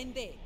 en B.